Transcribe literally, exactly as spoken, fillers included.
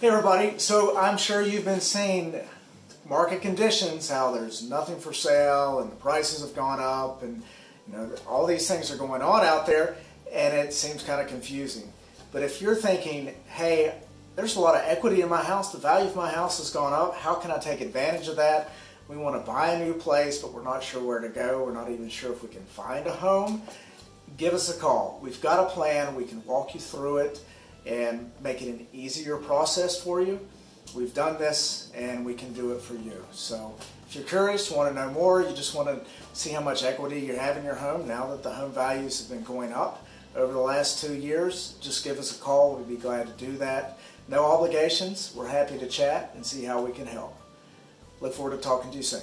Hey everybody, so I'm sure you've been seeing market conditions, how there's nothing for sale and the prices have gone up and you know all these things are going on out there and it seems kind of confusing. But if you're thinking, hey, there's a lot of equity in my house, the value of my house has gone up, how can I take advantage of that? We want to buy a new place but we're not sure where to go, we're not even sure if we can find a home, give us a call. We've got a plan, we can walk you through it and make it an easier process for you. We've done this and we can do it for you. So if you're curious, want to know more, you just want to see how much equity you have in your home now that the home values have been going up over the last two years, just give us a call. We'd be glad to do that. No obligations. We're happy to chat and see how we can help. Look forward to talking to you soon.